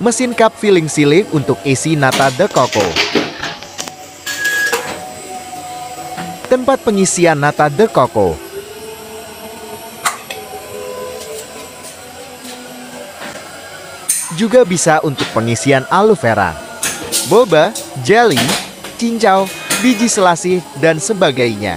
mesin cup filling silik untuk isi Nata De Coco. Tempat pengisian Nata De Coco. Juga bisa untuk pengisian aloe vera, boba, jelly, cincau, biji selasih, dan sebagainya.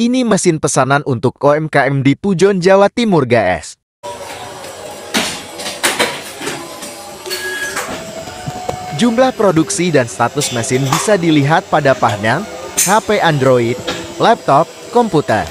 Ini mesin pesanan untuk UMKM di Pujon, Jawa Timur, guys. Jumlah produksi dan status mesin bisa dilihat pada pahnya HP Android, laptop, komputer.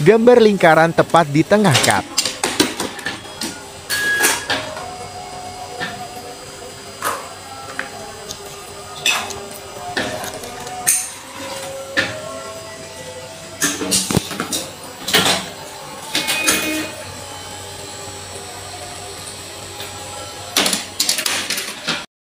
Gambar lingkaran tepat di tengah cup.